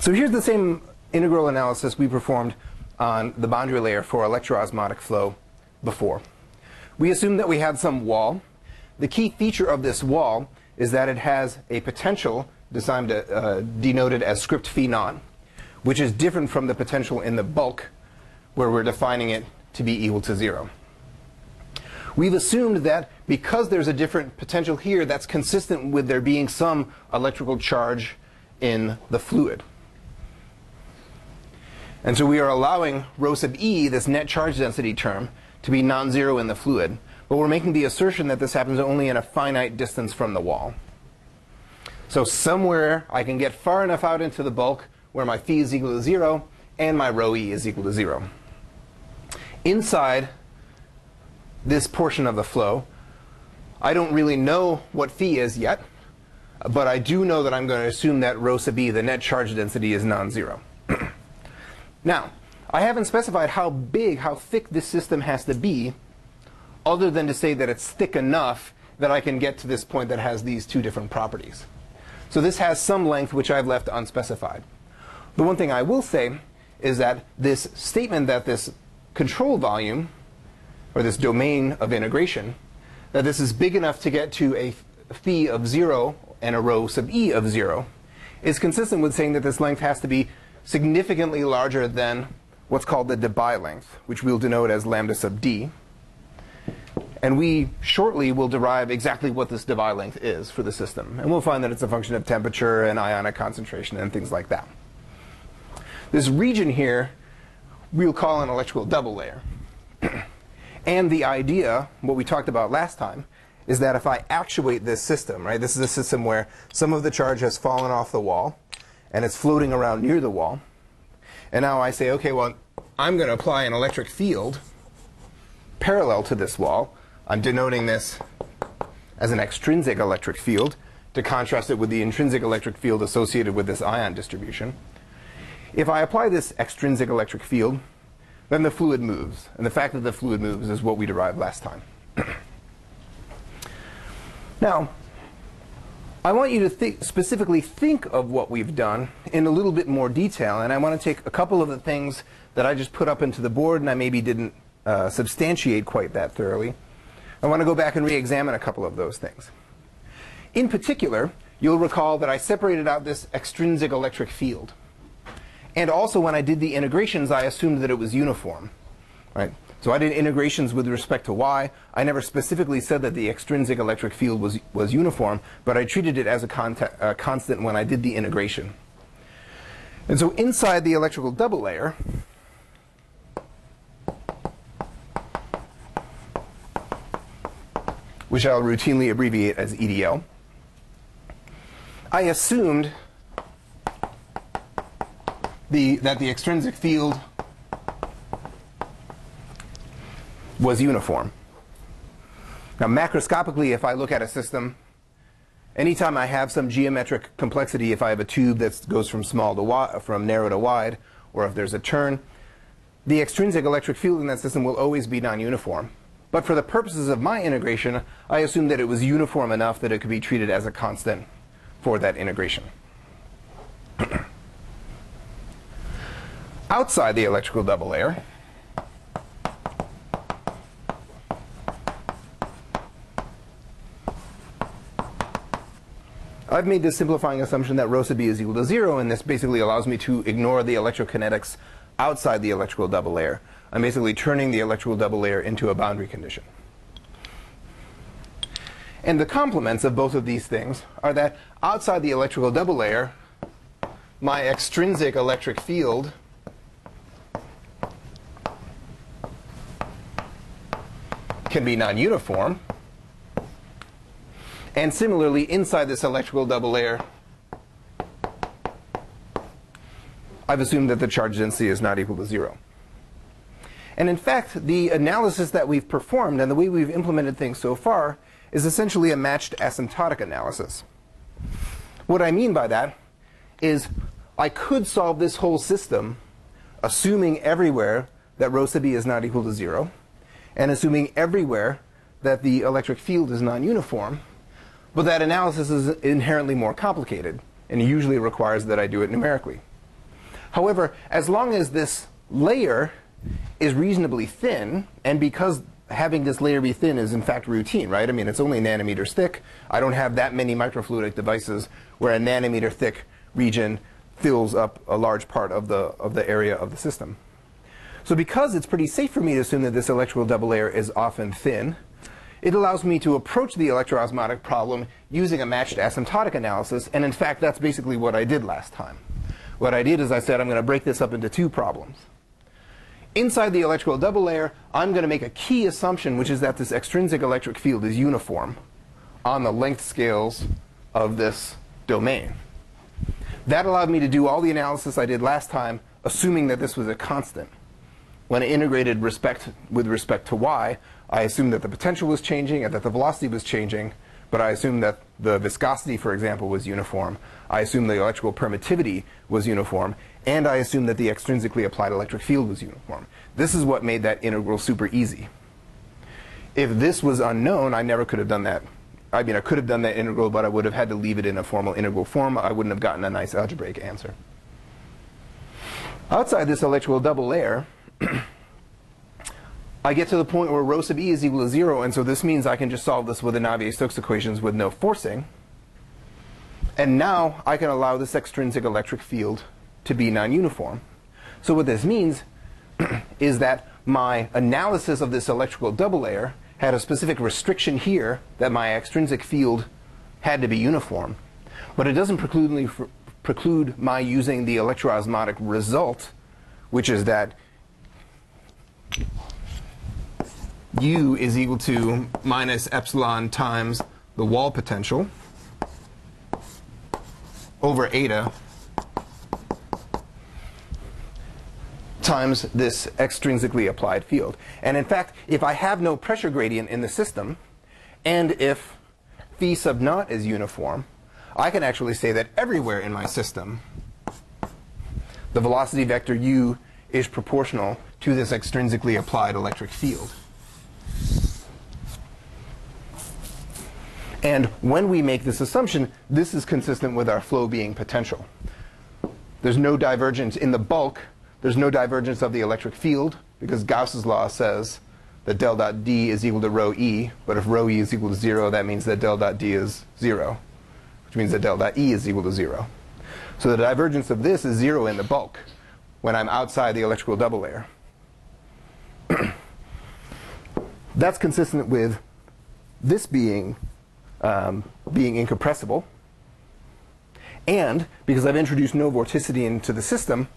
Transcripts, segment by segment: So here's the same integral analysis we performed on the boundary layer for electroosmotic flow before. We assumed that we had some wall. The key feature of this wall is that it has a potential denoted as script phi non, which is different from the potential in the bulk, where we're defining it to be equal to 0. We've assumed that because there's a different potential here, that's consistent with there being some electrical charge in the fluid. And so we are allowing rho sub e, this net charge density term, to be non-zero in the fluid. But we're making the assertion that this happens only in a finite distance from the wall. So somewhere I can get far enough out into the bulk where my phi is equal to 0 and my rho e is equal to 0. Inside this portion of the flow, I don't really know what phi is yet, but I do know that I'm going to assume that rho sub e, the net charge density, is non-zero. Now, I haven't specified how big, how thick this system has to be, other than to say that it's thick enough that I can get to this point that has these two different properties. So this has some length which I've left unspecified. The one thing I will say is that this statement that this control volume, or this domain of integration, that this is big enough to get to a phi of 0 and a rho sub e of 0, is consistent with saying that this length has to be significantly larger than what's called the Debye length, which we'll denote as lambda sub d. And we shortly will derive exactly what this Debye length is for the system. And we'll find that it's a function of temperature and ionic concentration and things like that. This region here we'll call an electrical double layer. And the idea, what we talked about last time, is that if I actuate this system, right? This is a system where some of the charge has fallen off the wall, and it's floating around near the wall. And now I say, okay, well, I'm going to apply an electric field parallel to this wall. I'm denoting this as an extrinsic electric field to contrast it with the intrinsic electric field associated with this ion distribution. If I apply this extrinsic electric field, then the fluid moves. And the fact that the fluid moves is what we derived last time. Now, I want you to specifically think of what we've done in a little bit more detail. And I want to take a couple of the things that I just put up into the board and I maybe didn't substantiate quite that thoroughly. I want to go back and re-examine a couple of those things. In particular, you'll recall that I separated out this extrinsic electric field. And also, when I did the integrations, I assumed that it was uniform. Right? So I did integrations with respect to y. I never specifically said that the extrinsic electric field was uniform, but I treated it as a constant when I did the integration. And so inside the electrical double layer, which I'll routinely abbreviate as EDL, I assumed that the extrinsic field was uniform. Now, macroscopically, if I look at a system, anytime I have some geometric complexity, if I have a tube that goes from narrow to wide, or if there's a turn, the extrinsic electric field in that system will always be non-uniform. But for the purposes of my integration, I assumed that it was uniform enough that it could be treated as a constant for that integration. Outside the electrical double layer, I've made this simplifying assumption that rho sub e is equal to 0, and this basically allows me to ignore the electrokinetics outside the electrical double layer. I'm basically turning the electrical double layer into a boundary condition. And the complements of both of these things are that outside the electrical double layer, my extrinsic electric field can be non-uniform. And similarly, inside this electrical double layer, I've assumed that the charge density is not equal to 0. And in fact, the analysis that we've performed and the way we've implemented things so far is essentially a matched asymptotic analysis. What I mean by that is I could solve this whole system assuming everywhere that rho sub e is not equal to 0, and assuming everywhere that the electric field is non-uniform. But that analysis is inherently more complicated and usually requires that I do it numerically. However, as long as this layer is reasonably thin, and because having this layer be thin is in fact routine, right? I mean, it's only nanometers thick. I don't have that many microfluidic devices where a nanometer thick region fills up a large part of the area of the system. So because it's pretty safe for me to assume that this electrical double layer is often thin, it allows me to approach the electroosmotic problem using a matched asymptotic analysis. And in fact, that's basically what I did last time. What I did is I said, I'm going to break this up into two problems. Inside the electrical double layer, I'm going to make a key assumption, which is that this extrinsic electric field is uniform on the length scales of this domain. That allowed me to do all the analysis I did last time, assuming that this was a constant. When I integrated with respect to y, I assumed that the potential was changing and that the velocity was changing, but I assumed that the viscosity, for example, was uniform. I assumed the electrical permittivity was uniform, and I assumed that the extrinsically applied electric field was uniform. This is what made that integral super easy. If this was unknown, I never could have done that. I mean, I could have done that integral, but I would have had to leave it in a formal integral form. I wouldn't have gotten a nice algebraic answer. Outside this electrical double layer, I get to the point where rho sub e is equal to 0, and so this means I can just solve this with the Navier-Stokes equations with no forcing. And now I can allow this extrinsic electric field to be non-uniform. So what this means is that my analysis of this electrical double layer had a specific restriction here that my extrinsic field had to be uniform. But it doesn't preclude my using the electroosmotic result, which is that u is equal to minus epsilon times the wall potential over eta times this extrinsically applied field. And in fact, if I have no pressure gradient in the system, and if phi sub naught is uniform, I can actually say that everywhere in my system, the velocity vector u is proportional to this extrinsically applied electric field. And when we make this assumption, this is consistent with our flow being potential. There's no divergence in the bulk. There's no divergence of the electric field, because Gauss's law says that del dot D is equal to rho E. But if rho E is equal to 0, that means that del dot D is 0, which means that del dot E is equal to 0. So the divergence of this is 0 in the bulk when I'm outside the electrical double layer. That's consistent with this being incompressible. And because I've introduced no vorticity into the system,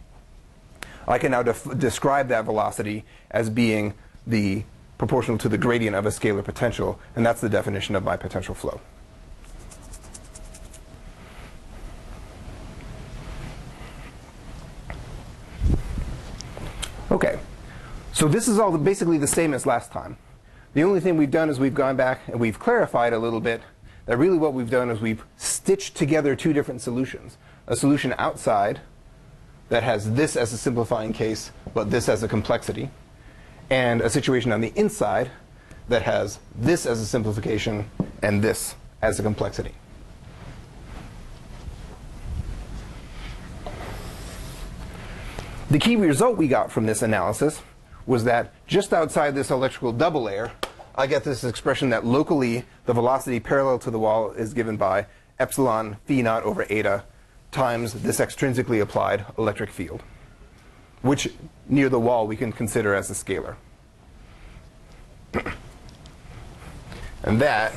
I can now describe that velocity as being the proportional to the gradient of a scalar potential. And that's the definition of my potential flow. OK. So this is all basically the same as last time. The only thing we've done is we've gone back and we've clarified a little bit that really what we've done is we've stitched together two different solutions. A solution outside that has this as a simplifying case, but this as a complexity. And a situation on the inside that has this as a simplification and this as a complexity. The key result we got from this analysis was that just outside this electrical double layer, I get this expression that locally the velocity parallel to the wall is given by epsilon phi naught over eta times this extrinsically applied electric field, which near the wall we can consider as a scalar. And that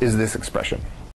is this expression.